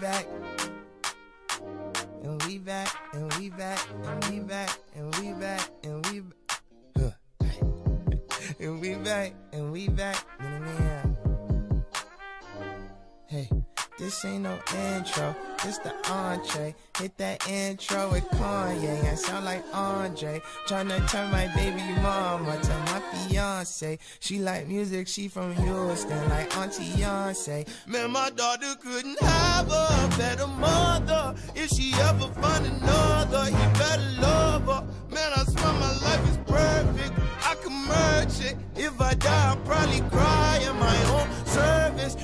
back, and we back, and we back, and we back, and we back, and we back, and we back, and we back, hey. This ain't no intro, this the entree. Hit that intro with Kanye, I sound like Andre. Tryna turn my baby mama to my fiance. She like music, she from Houston, like Auntie Beyonce. Man, my daughter couldn't have a better mother. If she ever find another, you better love her. Man, I swear my life is perfect, I can merge it. If I die, I'll probably cry in my own service.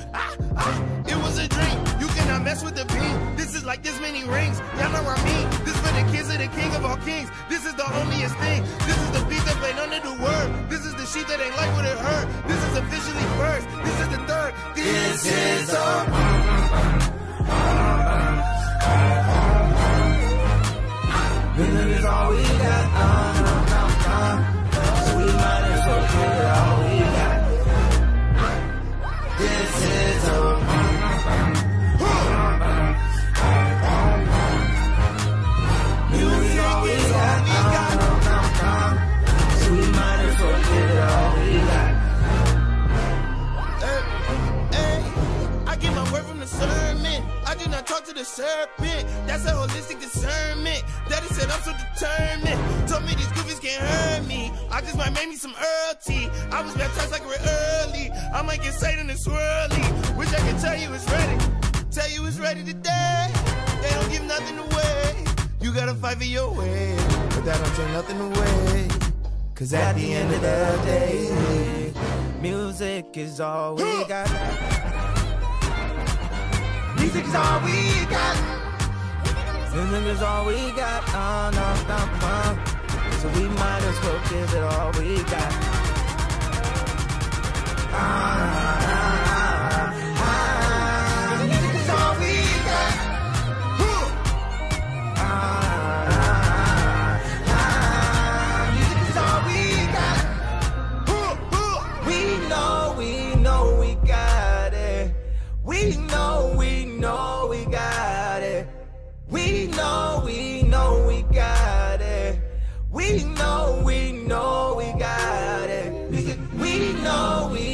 It was a dream, you cannot mess with the beat. This is like this many rings, y'all know what I mean. This for the kids of the king of all kings. This is the onlyest thing, this is the beat that played under the word. This is the sheep that ain't like what it heard. This is officially first, this is the third. This is a this is all we got, so we might as well give it all we got. This is I do not talk to the serpent. That's a holistic discernment. That is said, I'm so determined. Told me these goofies can't hurt me. I just might make me some Earl tea. I was baptized like we're early. I might get Satan and swirly. Wish I could tell you it's ready. Tell you it's ready today. They don't give nothing away. You gotta fight for your way, but that don't take nothing away. Cause at the end of the day, music is all we got. Music is all we got. Music is all we got. So we might as well give it all we got. Music is all we got. Music is all we got. We know we got it. We know we got it. We know we got it. We know we got it. We know we